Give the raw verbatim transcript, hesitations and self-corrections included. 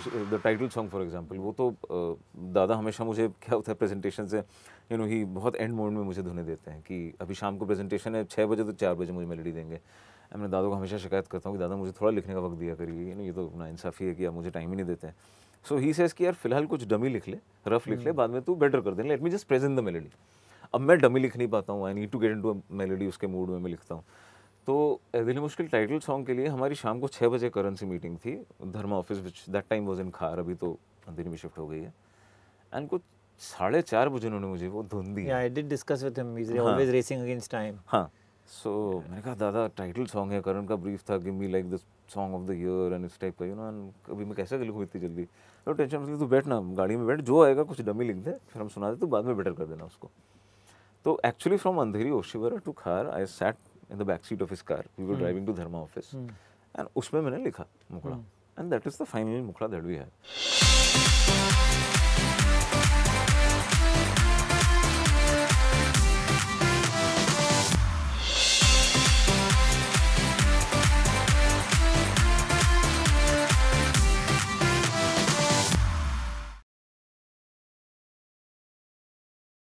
Special the title song for example, वो तो दादा हमेशा मुझे क्या होता है प्रेजेंटेशन से यू नो ही बहुत एंड मोड में मुझे धुने देते हैं कि अभी शाम को प्रेजेंटेशन है, छः बजे तो चार बजे मुझे मेलोडी देंगे। मैं दादा को हमेशा शिकायत करता हूँ कि दादा मुझे थोड़ा लिखने का वक्त दिया करिए, यू नो ये तो नाइंसाफ़ी है कि आप मुझे टाइम ही नहीं देते हैं। सो ही सेज़ कि यार फिलहाल कुछ डमी लिख ले, रफ लिख ले, बाद में तू बेटर कर दे, let me just present the melody. अब मैं डमी लिख नहीं पाता हूँ, I need to get into a melody, उसके मूड में मैं लिखता हूँ। तो ए दिल है मुश्किल टाइटल सॉन्ग के लिए हमारी शाम को छः बजे करेंसी मीटिंग थी Dharma office, which that time was in Khar, अभी तो अंधेरी में शिफ्ट हो गई है। एंड कुछ साढ़े चार बजे उन्होंने मुझे वो धुन दी। I did discuss with him, he is always racing against time. हाँ, सो so, मैंने कहा दादा टाइटल सॉन्ग है, करण का ब्रीफ था give me like the song of the year and इस टाइप का, यू नो अभी मैं कैसे लिखूँ इतनी जल्दी, तो टेंशन मत ले, तू बैठ ना गाड़ी में, बैठ जो आएगा कुछ डमी लिख दे फिर हम सुना दे, तो बाद में बेटर कर देना उसको। तो actually from Andheri Oshiwara to Khar I sat in the back seat of his car, we were driving to Dharma office, and उसमें मैंने लिखा मुखड़ा, and that is the final मुखड़ा दैट वी हैव।